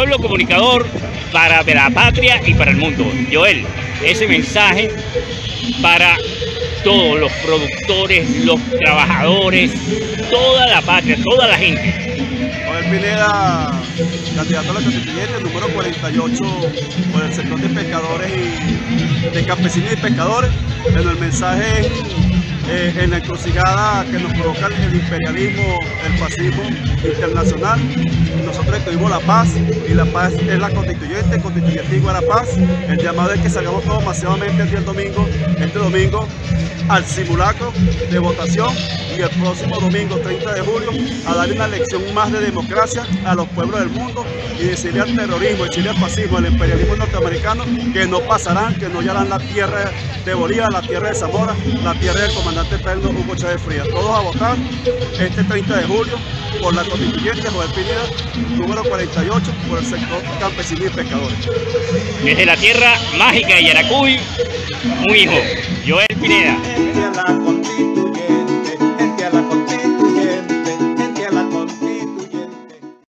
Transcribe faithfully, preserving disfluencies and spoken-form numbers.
pueblo comunicador, para la patria y para el mundo. Joel, ese mensaje para todos los productores, los trabajadores, toda la patria, toda la gente. Joel Pineda, candidato a la constituyente, número cuarenta y ocho, por el sector de pescadores y de campesinos y pescadores. Bueno, el mensaje eh, en la encrucijada que nos provoca el imperialismo, el fascismo internacional. Nosotros estuvimos la paz, y la paz es la constituyente, constituyente igual a paz. El llamado es que salgamos todos masivamente el día domingo, este domingo, al simulacro de votación, y el próximo domingo treinta de julio a darle una lección más de democracia a los pueblos del mundo, y decirle al terrorismo, decirle al fascismo, al imperialismo norteamericano que no pasarán, que no hallarán la tierra de Bolívar, la tierra de Zamora, la tierra del comandante eterno Hugo Chávez Frías. Todos a votar este treinta de julio por la constituyente Joel Pineda, número cuarenta y ocho, por el sector campesino y pescadores. Desde la tierra mágica de Yaracuy, un hijo, Joel Pineda.